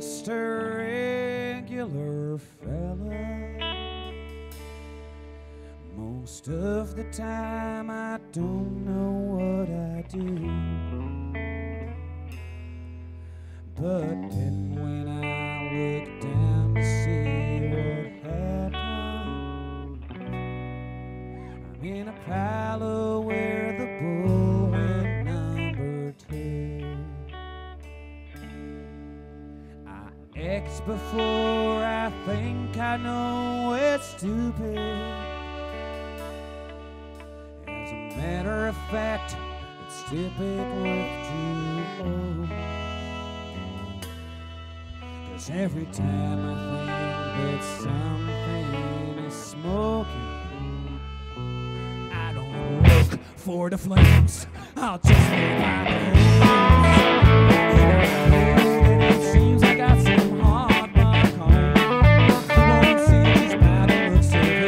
just a regular fella. Most of the time I don't know what I do, but then when I look down to see what happened, I'm in a pile of where the bull went number two. I act before I think I know it's stupid. Matter of fact, it's typical with you. 'Cause every time I think that something is smoking, I don't look for the flames, I'll just look by the hose. It seems I got some hard luck on. You won't see just by the looks of it.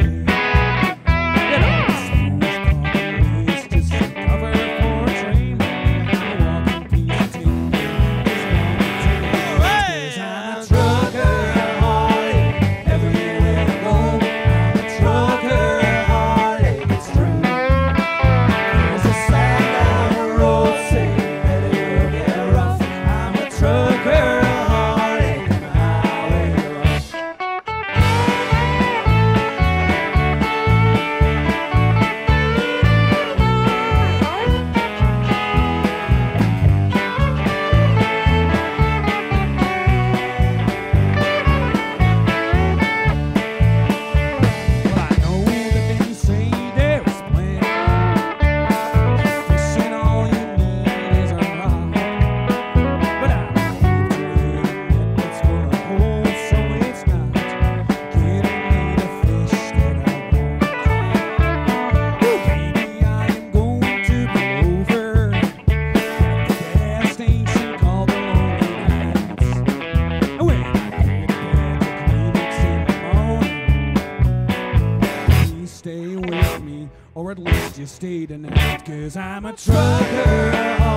Stay with me, or at least you stay tonight, 'cause I'm a trucker.